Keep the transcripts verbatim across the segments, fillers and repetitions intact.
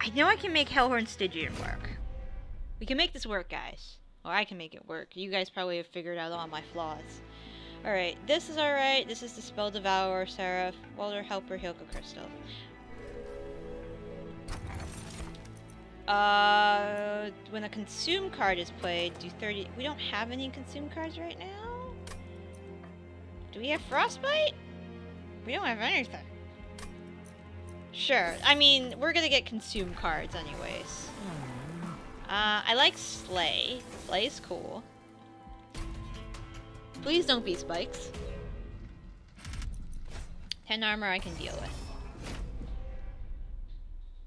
I know I can make Hellhorn Stygian work. We can make this work, guys. Or I can make it work. You guys probably have figured out all my flaws. Alright, this is alright. This is the Spell Devourer Seraph, Welder Helper, Hilka Crystal. Uh, when a consume card is played, do thirty... We don't have any consume cards right now? Do we have Frostbite? We don't have anything. Sure. I mean, we're gonna get consume cards anyways. Uh, I like Slay. Slay's cool. Please don't be spikes. ten armor I can deal with.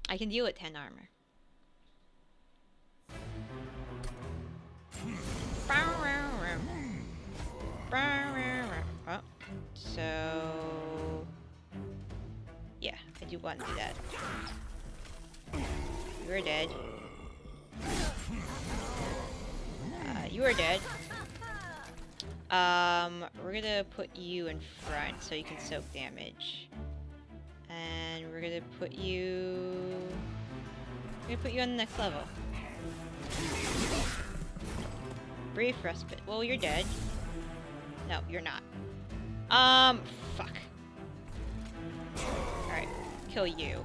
I can deal with ten armor. Oh, so yeah, I do want to do that. You're dead. Uh, you are dead. Um, we're gonna put you in front so you can soak damage, and we're gonna put you. We're gonna put you on the next level. Brief respite. Well, you're dead. No, you're not. Um, fuck. Alright, kill you.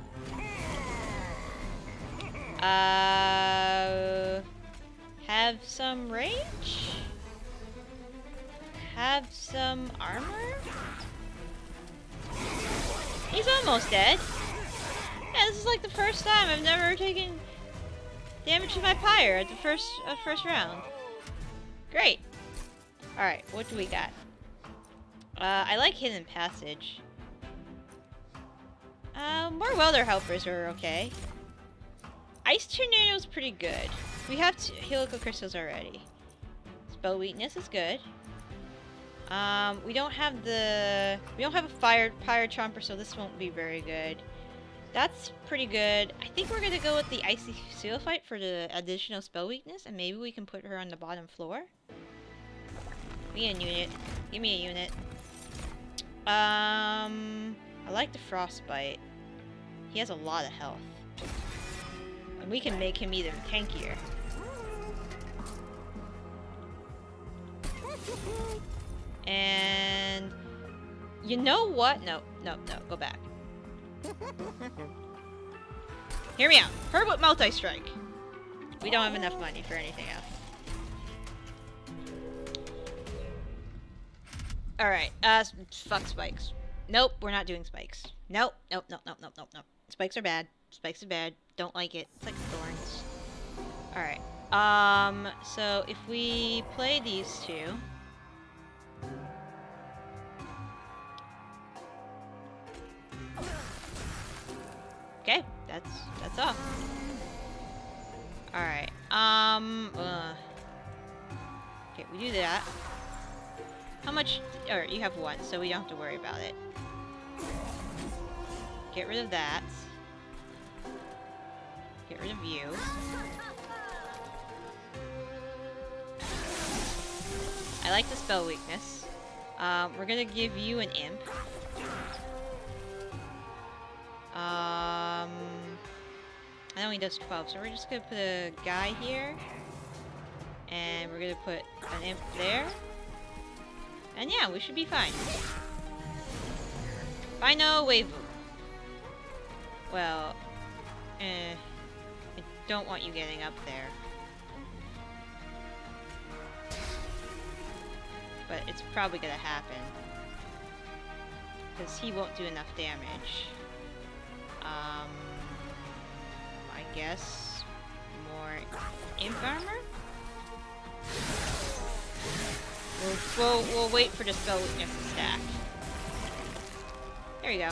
Uh... Have some range? Have some armor? He's almost dead. Yeah, this is like the first time I've never taken damage to my pyre at the first, uh, first round. Great. Alright, what do we got? Uh, I like Hidden Passage. Uh, more Welder Helpers are okay. Ice Tornado's pretty good. We have Helical Crystals already. Spell Weakness is good. Um, we don't have the... We don't have a Fire Pyre Chomper, so this won't be very good. That's pretty good. I think we're gonna go with the Icy Seal Fight for the additional Spell Weakness, and maybe we can put her on the bottom floor. Be a unit. Give me a unit. Um, I like the Frostbite. He has a lot of health. And we can make him even tankier. And... You know what? No, no, no. Go back. Hear me out. Her with multi-strike. We don't have enough money for anything else. Alright, uh, fuck spikes. Nope, we're not doing spikes. Nope, nope, nope, nope, nope, nope, nope. Spikes are bad. Spikes are bad. Don't like it. It's like thorns. Alright, um, so if we play these two... Okay, that's, that's all. Alright, um, uh... okay, we do that. How much? Or you have one, so we don't have to worry about it. Get rid of that. Get rid of you. I like the spell weakness. Um, we're gonna give you an imp. Um, I know he does twelve, so we're just gonna put a guy here, and we're gonna put an imp there. And yeah, we should be fine. Final wave. Well, eh, I don't want you getting up there. But it's probably gonna happen. Because he won't do enough damage. Um, I guess more imp armor? We'll, we'll, we'll wait for the spell weakness to stack. There you go.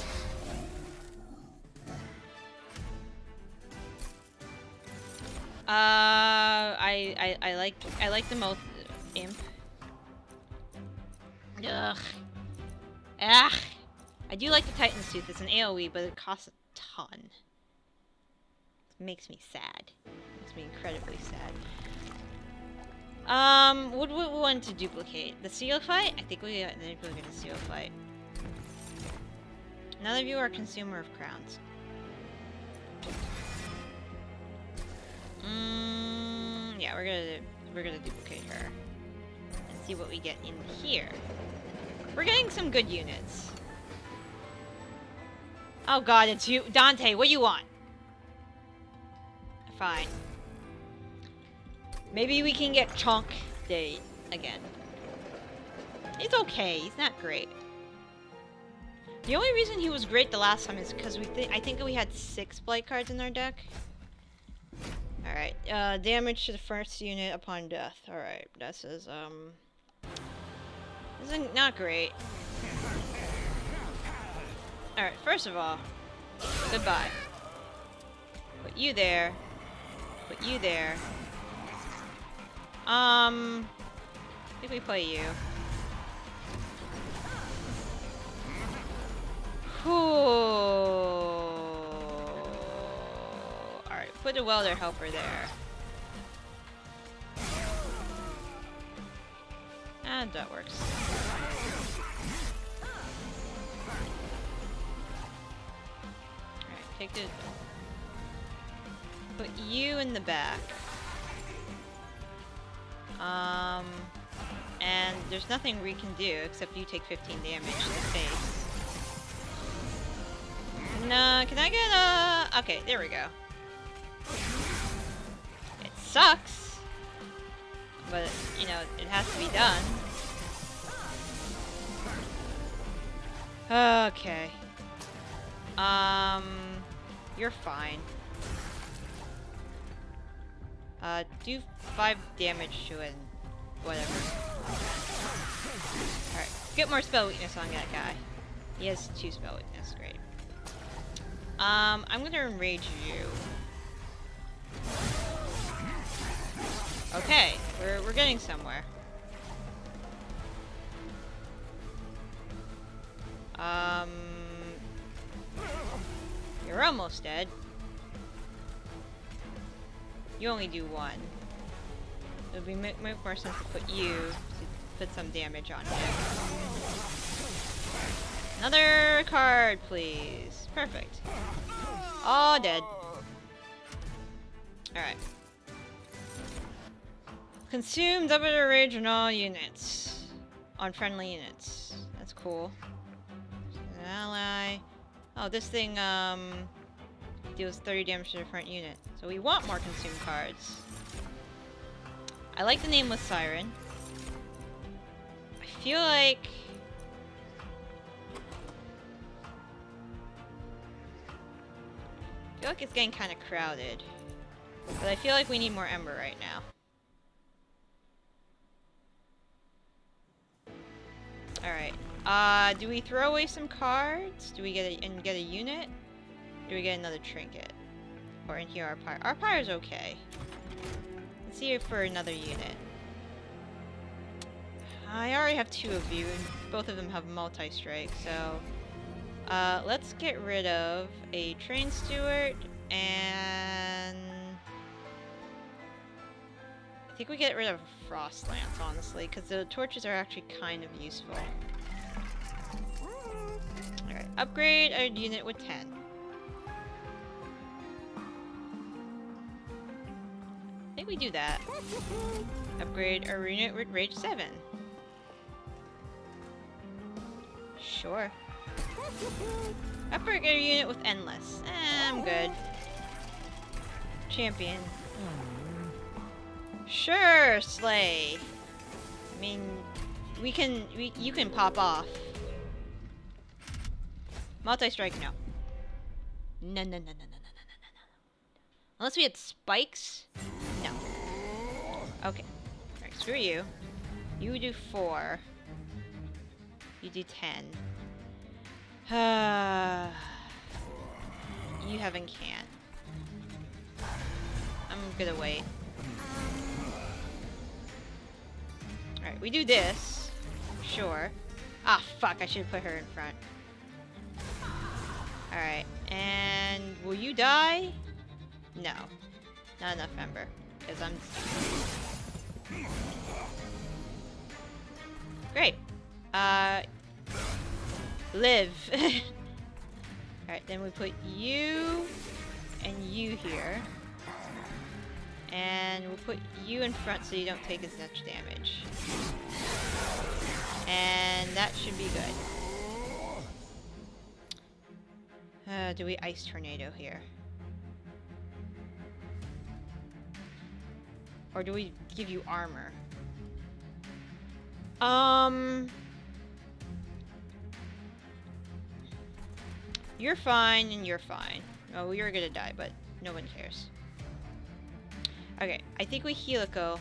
Uh, I, I, I like, I like the most imp. Ugh. Ugh. I do like the Titan's Tooth. It's an AoE, but it costs a ton. It makes me sad. It makes me incredibly sad. Um, what would we want to duplicate? The seal fight? I think we got we're gonna seal fight. None of you are consumer of crowns. Mm, yeah, we're gonna we're gonna duplicate her and see what we get in here. We're getting some good units. Oh God, it's you, Dante. What do you want? Fine. Maybe we can get Chonk Day again. It's okay. He's not great. The only reason he was great the last time is because we think I think we had six blight cards in our deck. All right. Uh, damage to the first unit upon death. All right. That says um. This is not great. All right. First of all, goodbye. Put you there. Put you there. Um. I think we play you. Alright, put a Welder Helper there. And that works. Alright, take the... Put you in the back. Um, and there's nothing we can do except you take fifteen damage to the face. Uh, can I get a... Okay, there we go. It sucks. But, you know, it has to be done. Okay. Um... You're fine. Uh, do five damage to it. Whatever. Alright, get more spell weakness on that guy. He has two spell weakness, great. Um, I'm gonna enrage you. Okay, we're, we're getting somewhere. Um... You're almost dead. You only do one. It would be make more sense to put you, to put some damage on it. Another card, please. Perfect. All dead. Alright. Consume double the rage on all units. On friendly units. That's cool. An ally. Oh, this thing um deals thirty damage to the front unit. So we want more consume cards. I like the nameless siren. I feel like I feel like it's getting kind of crowded. But I feel like we need more ember right now. Alright. Uh, do we throw away some cards? Do we get a, and get a unit? Do we get another trinket? Or in here our pyre. Our pyre's okay. Let's see for another unit. I already have two of you, and both of them have multi-strike, so... Uh, let's get rid of a train steward, and I think we get rid of a frost lance, honestly, because the torches are actually kind of useful. Alright, upgrade our unit with ten. I think we do that. Upgrade our unit with rage seven. Sure. Upgrade your unit with endless. Eh, I'm good. Champion. Sure, Slay. I mean, we can. We, you can pop off. Multi-strike, no. No, no, no, no, no, no, no, no, no. Unless we had spikes. No. Okay. All right, screw you. You do four. You do ten. Uh, you haven't can. I'm gonna wait. Alright, we do this. Sure. Ah, fuck, I should've put her in front. Alright, and will you die? No. Not enough ember. Because I'm... Great. Uh... Live. Alright, then we put you and you here. And we'll put you in front so you don't take as much damage. And that should be good. Uh, do we Ice Tornado here? Or do we give you armor? Um... You're fine, and you're fine. Oh, you're gonna die, but no one cares. Okay, I think we Helico.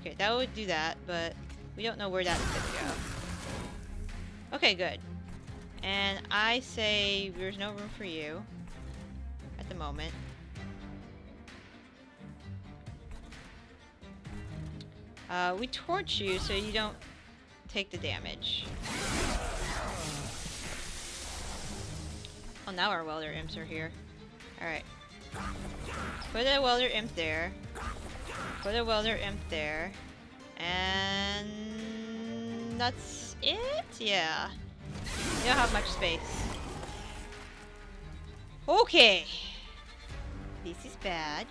Okay, that would do that, but we don't know where that's gonna go. Okay, good. And I say there's no room for you at the moment. Uh, we torch you so you don't take the damage. Oh, now our Welder Imps are here. Alright. Put a Welder Imp there. Put a Welder Imp there. And... that's it? Yeah. You don't have much space. Okay! This is bad.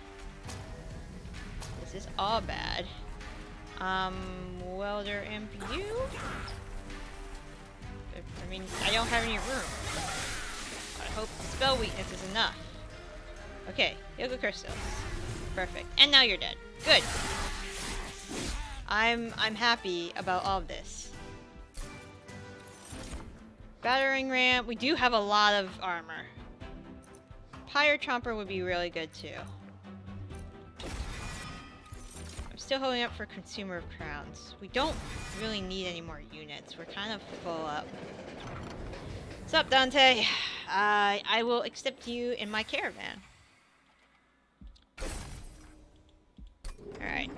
This is all bad. Um, Welder Imp you? I mean, I don't have any room. I hope spell weakness is enough. Okay, Yoga Crystals. Perfect. And now you're dead. Good. I'm I'm happy about all of this. Battering ramp. We do have a lot of armor. Pyre Chomper would be really good too. I'm still holding up for Consumer of Crowns. We don't really need any more units. We're kind of full up. What's up, Dante? Uh, I will accept you in my caravan. Alright.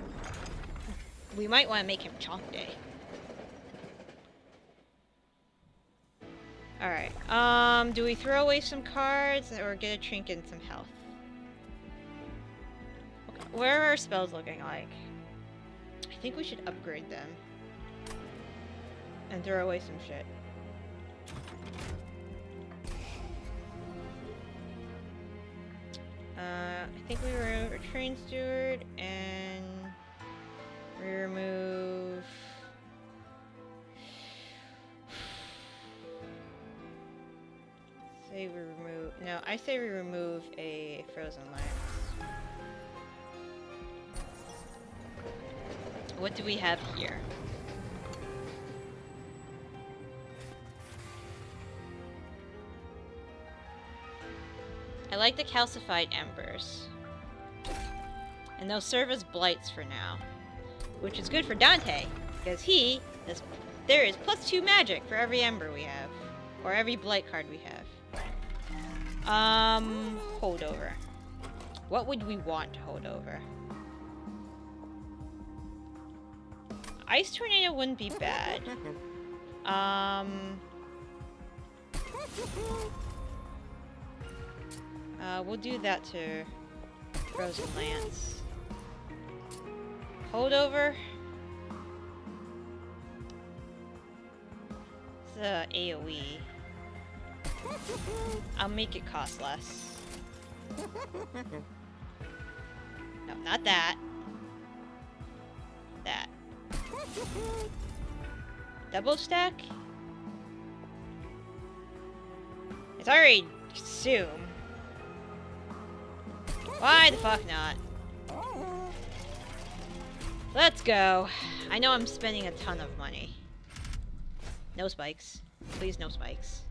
We might want to make him Chonk Day. Alright. Um, do we throw away some cards or get a trinket and some health? Okay. Where are our spells looking like? I think we should upgrade them. And throw away some shit. Uh, I think we remove a train steward, and we remove... say we remove... No, I say we remove a Frozen lion. What do we have here? I like the Calcified embers. And they'll serve as blights for now. Which is good for Dante, because he is, there is plus two magic for every ember we have. Or every blight card we have. Um, hold over. What would we want to hold over? Ice tornado wouldn't be bad. Um... Uh, we'll do that to Frozen Plants. Holdover. It's a AoE. I'll make it cost less. No, not that. That. Double stack? It's already consumed. Why the fuck not? Let's go. I know I'm spending a ton of money. No spikes. Please, no spikes.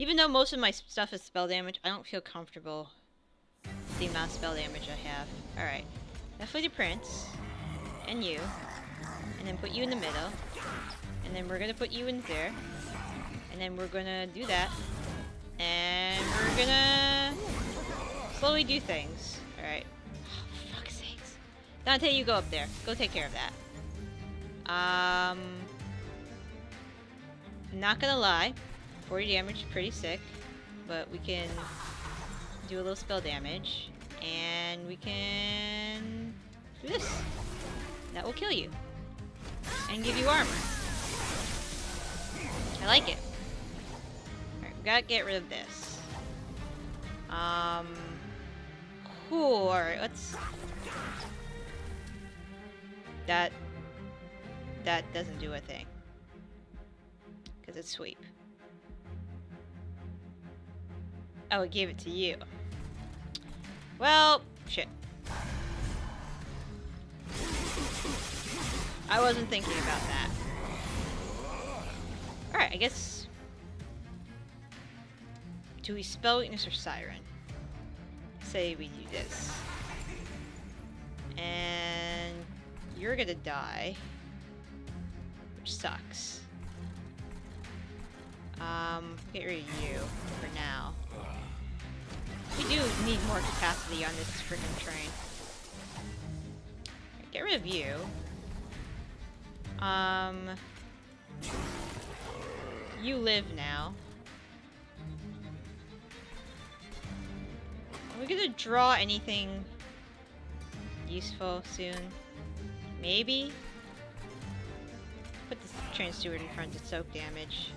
Even though most of my stuff is spell damage, I don't feel comfortable with the amount of spell damage I have. Alright. Definitely the Prince. And you. And then put you in the middle. And then we're gonna put you in there. And then we're gonna do that. And we're gonna... slowly do things. Alright. Oh, fuck's sakes. Dante, you go up there. Go take care of that. Um... I'm not gonna lie. forty damage is pretty sick. But we can do a little spell damage. And we can... do this. That will kill you. And give you armor. I like it. Alright, we gotta get rid of this. Um... Cool, alright, let's... That... That doesn't do a thing. Because it's sweep. Oh, it gave it to you. Well, shit. I wasn't thinking about that. Alright, I guess... Do we spell weakness or siren? Say we do this. And... You're gonna die. Which sucks. Um, get rid of you for now. We do need more capacity on this freaking train. Get rid of you. Um... You live now. Are we gonna draw anything useful soon? Maybe? Put this train steward in front to soak damage.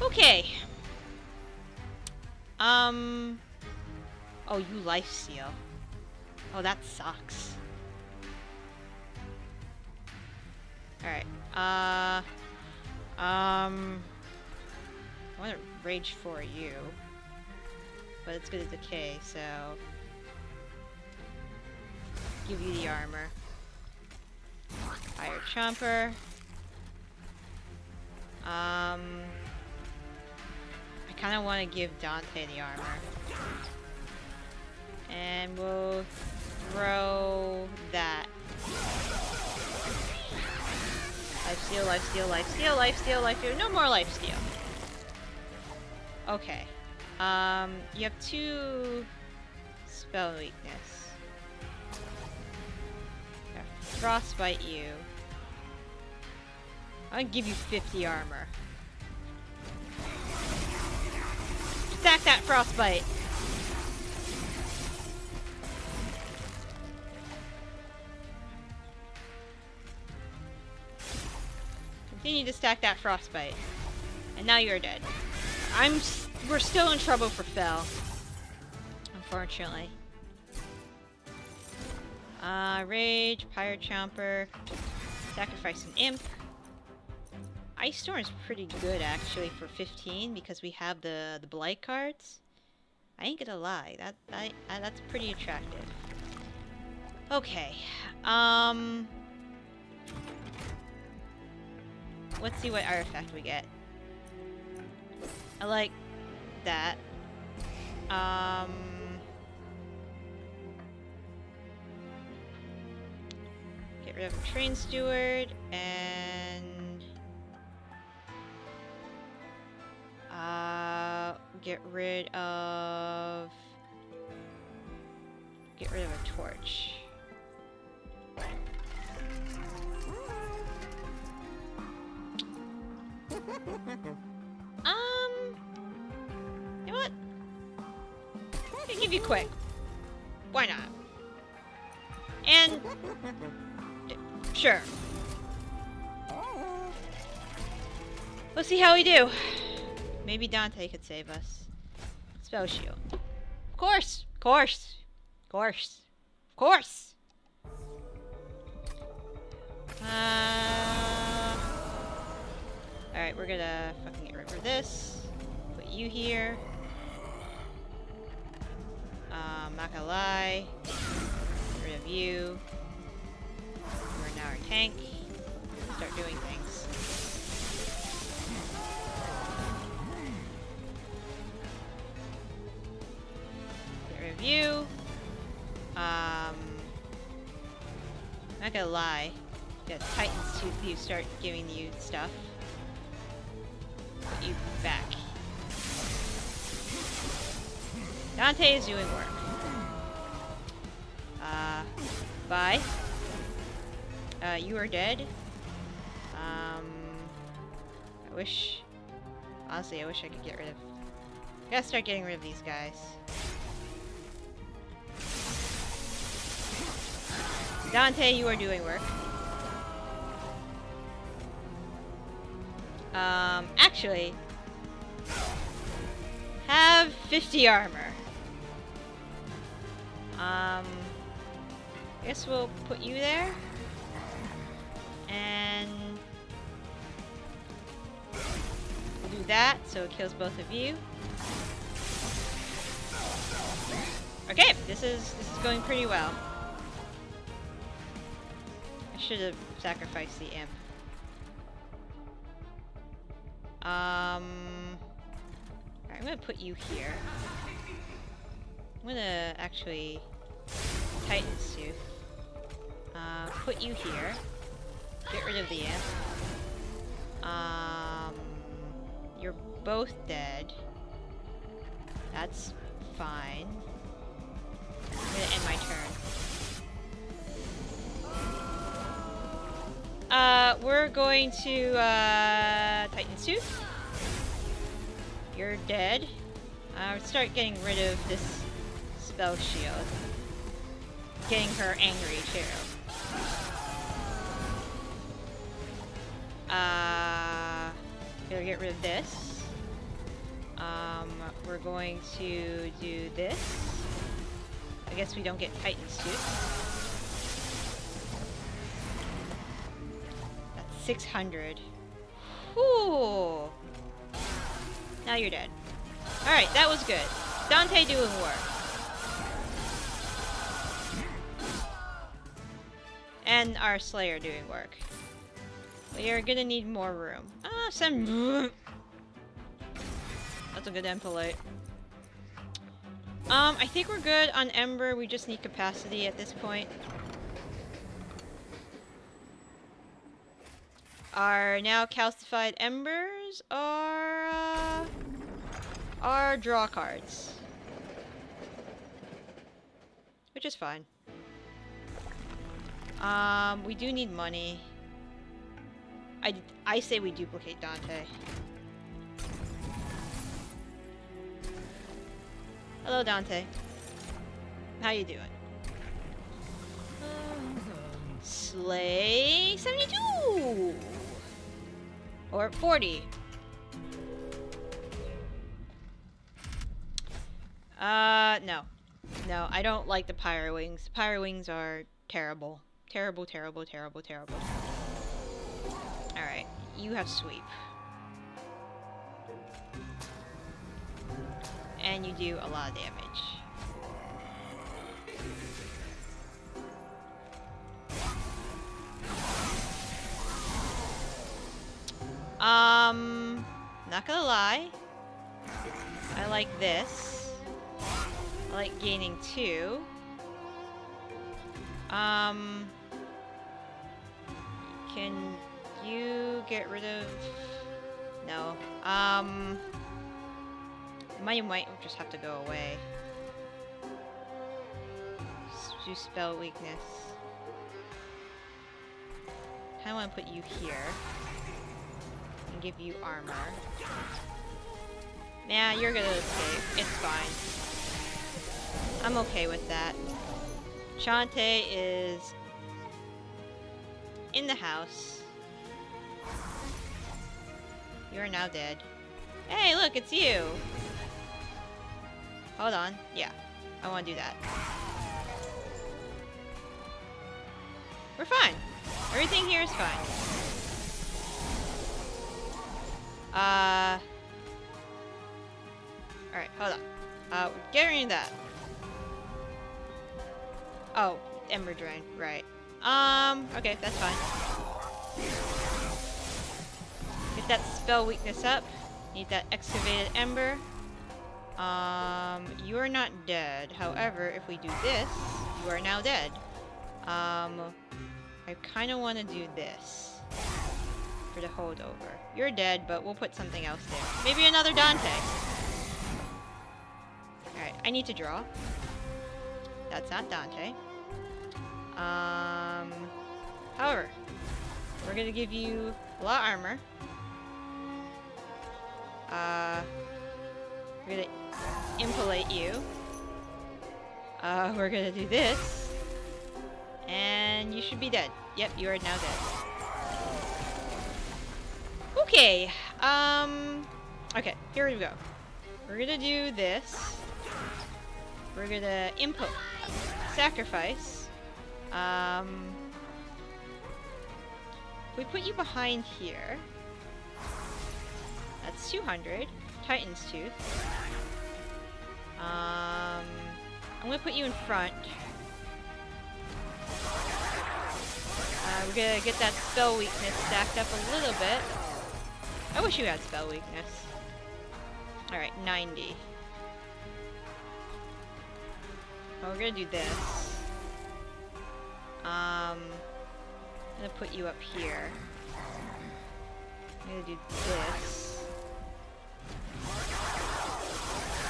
Okay. Um. Oh, you life seal. Oh, that sucks. Alright, uh... Um... I want to rage for you. But it's gonna decay, so... Give you the armor. Pyre Chomper. Um... I kinda wanna give Dante the armor. And we'll throw that. Lifesteal, lifesteal, lifesteal, lifesteal, lifesteal. No more lifesteal. Okay. Um, you have two spell weakness. Yeah. Frostbite you. I'm gonna give you fifty armor. Attack that frostbite! You need to stack that frostbite. And now you're dead. I'm s we're still in trouble for Fel. Unfortunately. Uh, Rage, Pyre Chomper, sacrifice an imp. Ice Storm is pretty good actually for fifteen because we have the the blight cards. I ain't gonna lie, that I, I, that's pretty attractive. Okay. Um Let's see what artifact we get. I like that. Um, get rid of a train steward and uh, get rid of get rid of a torch. um, you know what? I'm gonna give you quick. Why not? And d sure. Let's see how we do. Maybe Dante could save us. Spell shield. Of course, of course, of course, of course. Uh. Alright, we're gonna fucking get rid of this. Put you here. Um, not gonna lie. Get rid of you. We're now our tank. Start doing things. Get rid of you. Um, not gonna lie. Got Titan's Tooth, you start giving you stuff. You back. Dante is doing work. Uh, bye. Uh, you are dead. Um, I wish. Honestly, I wish I could get rid of. I gotta start getting rid of these guys. Dante, you are doing work. Um, actually, have fifty armor. Um, I guess we'll put you there. And we'll do that, so it kills both of you. Okay, this is this is going pretty well. I should have sacrificed the imp. Um, right, I'm gonna put you here. I'm gonna actually Titan's Tooth. Uh, put you here. Get rid of the imp. Um, you're both dead. That's fine. I'm gonna end my turn. Uh, we're going to uh, Titan's Tooth. You're dead. Uh, start getting rid of this spell shield. Getting her angry too. Uh, gotta get rid of this. Um, we're going to do this. I guess we don't get Titan's Tooth. That's six hundred. Whew! Now you're dead. Alright, that was good. Dante doing work. And our Slayer doing work. We are gonna need more room. Ah, some... That's a good impolite. Um, I think we're good on Ember, we just need capacity at this point. Our now calcified embers are, uh, are draw cards. Which is fine. Um, we do need money. I, I say we duplicate Dante. Hello, Dante. How you doing? Um, Slay seventy-two! Or forty. Uh, no. No, I don't like the Pyro Wings. Pyro Wings are terrible. Terrible, terrible, terrible, terrible. Alright, you have sweep. And you do a lot of damage. Um, not gonna lie. I like this. I like gaining two. Um, can you get rid of... No. Um... Money might just have to go away. Do spell weakness. I kinda wanna put you here. And give you armor. Nah, you're gonna escape. It's fine. I'm okay with that. Chante is in the house. You're now dead. Hey, look, it's you! Hold on. Yeah. I want to do that. We're fine. Everything here is fine. Uh... Alright, hold on. Uh, we're getting that. Oh, Ember drain. Right. Um, okay, that's fine. Get that spell weakness up. Need that excavated ember. Um, you are not dead. However, if we do this, you are now dead. Um, I kind of want to do this for the holdover. You're dead, but we'll put something else there. Maybe another Dante. Alright, I need to draw. That's not Dante. Um, however, we're going to give you a lot of armor. Uh... We're gonna impolate you. Uh, we're gonna do this. And you should be dead. Yep, you are now dead. Okay. Um, okay, here we go. We're gonna do this. We're gonna input. Sacrifice. Um, we put you behind here. That's two hundred. Titan's Tooth. Um, I'm gonna put you in front. Uh, we're gonna get that spell weakness stacked up a little bit. I wish you had spell weakness. Alright, ninety. Well, we're gonna do this. Um, I'm gonna put you up here. I'm gonna do this.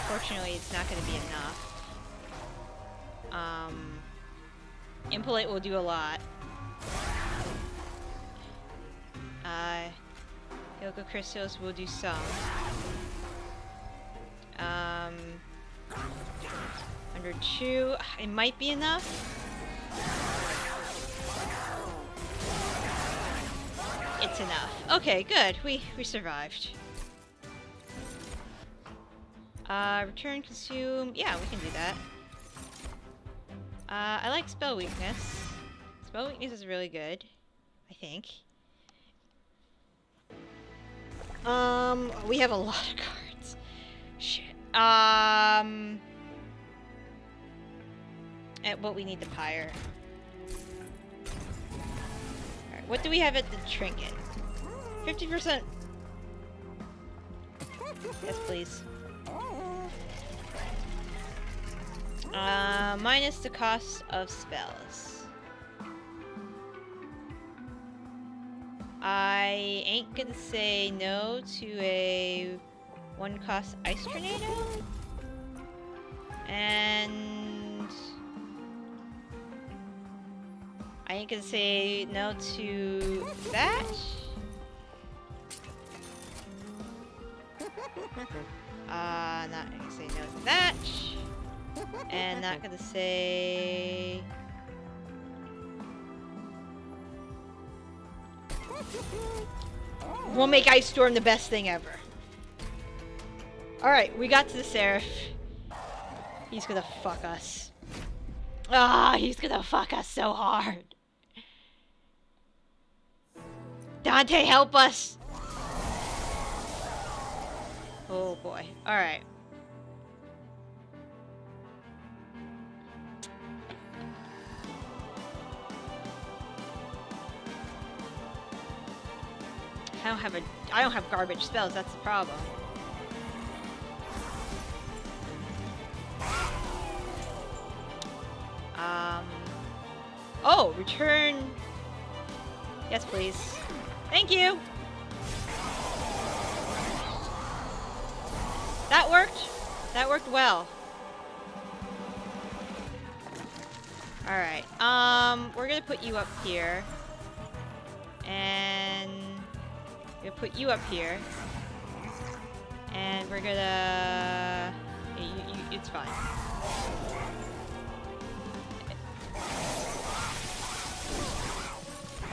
Fortunately, it's not gonna be enough. Um, Impolite will do a lot. Uh, Yoko Crystals will do some. Um, under two, it might be enough. It's enough. Okay, good. We we survived. Uh, return, consume. Yeah, we can do that. Uh, I like spell weakness. Spell weakness is really good, I think. Um, we have a lot of cards. Shit. Um, at what we need the pyre. All right, what do we have at the trinket? Fifty percent. Yes, please. Uh, minus the cost of spells. I ain't gonna say no to a one cost Ice Tornado. And I ain't gonna say no to that. Uh, not gonna say no to that. And not gonna say. We'll make Ice Storm the best thing ever. Alright, we got to the Seraph. He's gonna fuck us. Ah, oh, he's gonna fuck us so hard. Dante, help us! Oh boy. Alright. I don't have a I don't have garbage spells, that's the problem. Um Oh, return. Yes, please. Thank you. That worked. That worked well. All right. Um we're going to put you up here. And we're gonna put you up here, and we're gonna. Yeah, you, you, it's fine.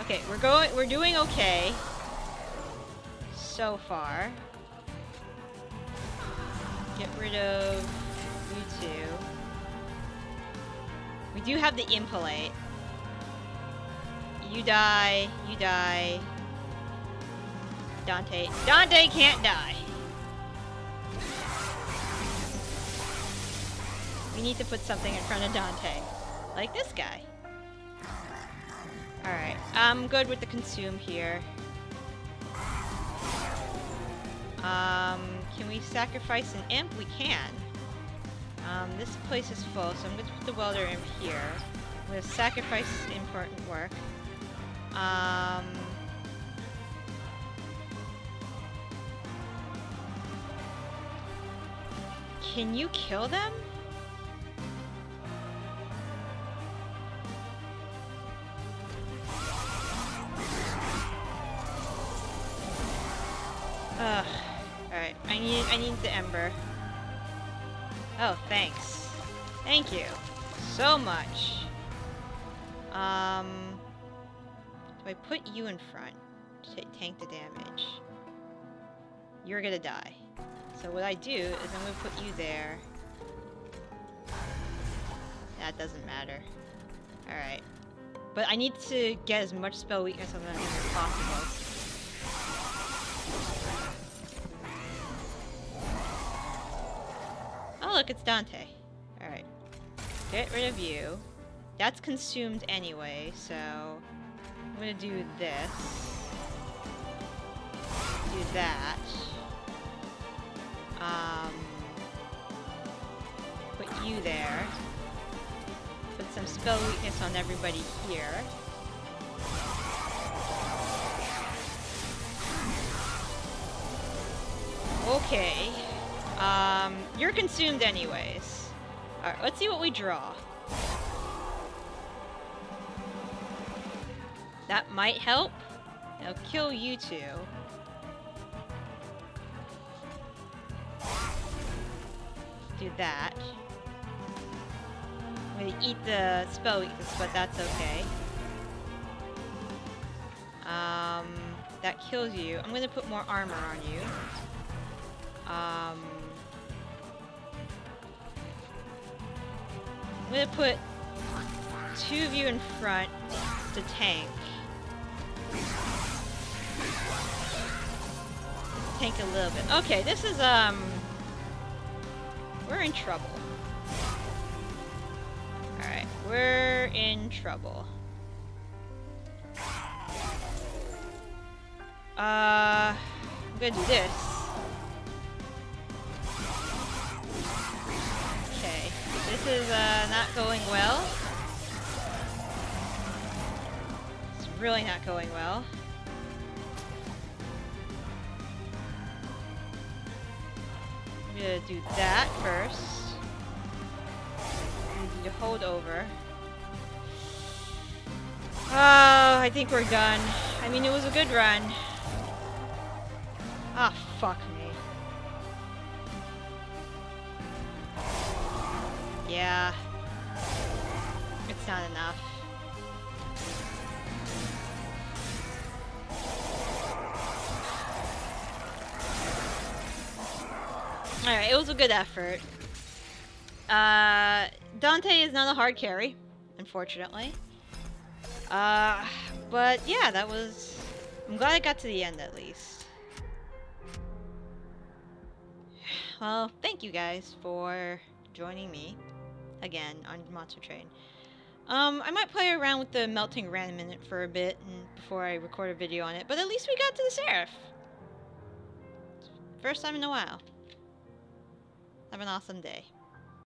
Okay, we're going. We're doing okay so far. Get rid of you two. We do have the Impolite. You die. You die. Dante. Dante can't die! We need to put something in front of Dante. Like this guy. Alright, I'm good with the consume here. Um, can we sacrifice an imp? We can. Um, this place is full, so I'm going to put the welder imp here. I'm going to sacrifice this important work. Um... Can you kill them? Ugh. Alright, I need I need the ember. Oh, thanks. Thank you so much. Um do I put you in front to tank the damage? You're gonna die. So what I do is I'm going to put you there. That doesn't matter. Alright. But I need to get as much spell weakness on them as possible. Oh look, it's Dante. Alright. Get rid of you. That's consumed anyway, so I'm gonna do this. Do that. Um, put you there. Put some spell weakness on everybody here. Okay. Um, you're consumed anyways. Alright, let's see what we draw. That might help. I'll kill you two. Do that. I'm gonna eat the spell weakness, but that's okay. Um, that kills you. I'm gonna put more armor on you. Um, I'm gonna put two of you in front to tank. Tank a little bit. Okay, this is, um... we're in trouble. Alright, we're in trouble. Uh... I'm gonna do this. Okay. This is, uh, not going well. It's really not going well. I'm gonna do that first. I need to hold over. Oh, I think we're done. I mean, it was a good run. Ah, fuck me. Yeah. It's not enough. Alright, it was a good effort. Uh, Dante is not a hard carry, unfortunately. Uh, but yeah, that was... I'm glad I got to the end, at least. Well, thank you guys for joining me again on Monster Train. Um, I might play around with the melting random in it for a bit and before I record a video on it, but at least we got to the Seraph. First time in a while. Have an awesome day.